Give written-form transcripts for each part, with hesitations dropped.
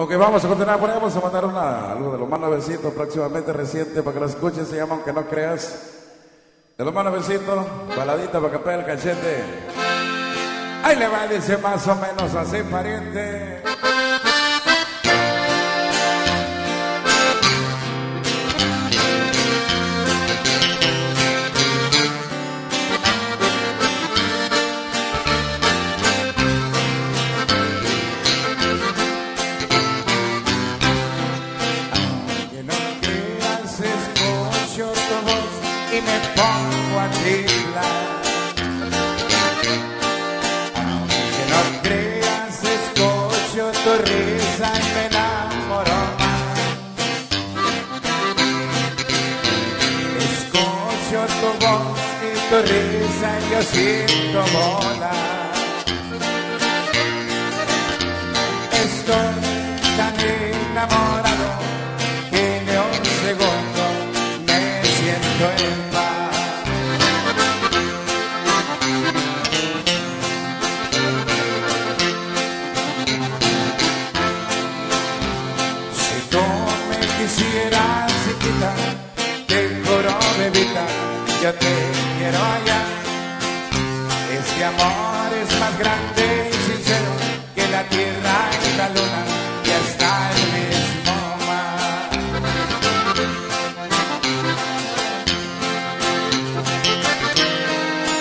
Ok, vamos a continuar por ahí, vamos a mandar algo de los más nuevecitos, próximamente reciente, para que lo escuchen, se llama Aunque No Creas. De los más nuevecitos, baladita para que pegue el cachete. Ahí le va, dice más o menos así, pariente. Y me pongo a temblar. Aunque no creas, escucho tu risa y me enamoro más. Escucho tu voz y tu risa y yo siento volar. Estoy tan enamorado que ni un segundo me siento en. Yo te quiero allá. Este amor es más grande y sincero que la tierra y la luna y hasta el mismo mar.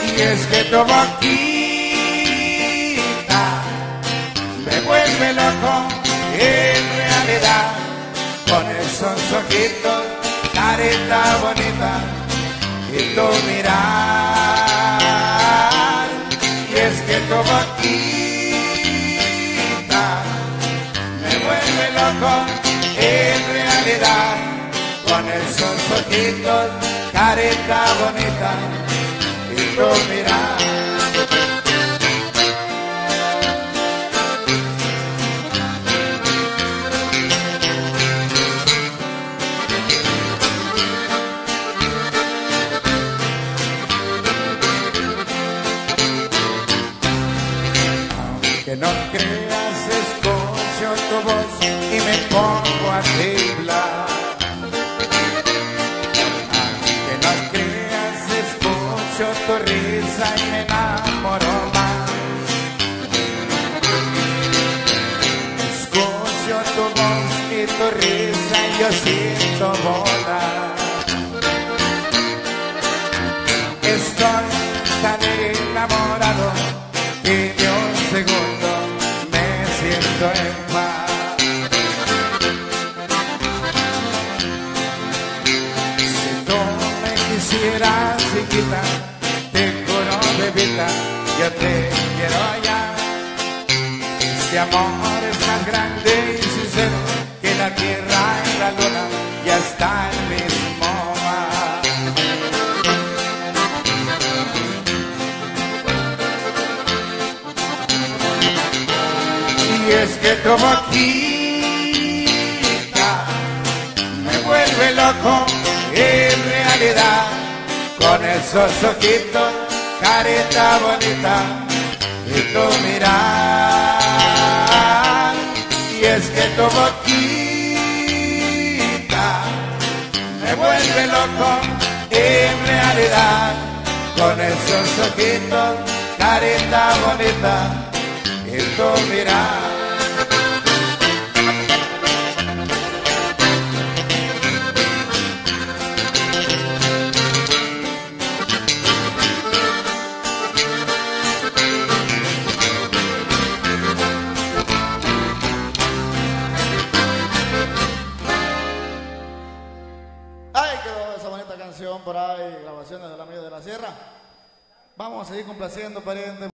Y es que tu boquita me vuelve loco en realidad. Con esos ojitos, carita bonita y tu mirar, y es que tu boquita me vuelve loco en realidad, con esos ojitos, carita bonita y tu mirar. Que no creas, escucho tu voz y me pongo a temblar. Que no creas, escucho tu risa y me enamoro más. Escucho tu voz y tu risa y yo siento volar. Estoy tan enamorado que yo segundo me siento en paz. Si tú me quisieras, chiquita, te juro, bebita, yo te quiero allá. Este amor es tan grande y sincero que la tierra y la luna y hasta el mismo mar. Y es que tu boquita me vuelve loco en realidad, con esos ojitos, carita bonita y tu mirar. Y es que tu boquita me vuelve loco en realidad, con esos ojitos, carita bonita y tu mirar. Por ahí, grabaciones de Los Alameños de la Sierra. Vamos a seguir complaciendo, pariente.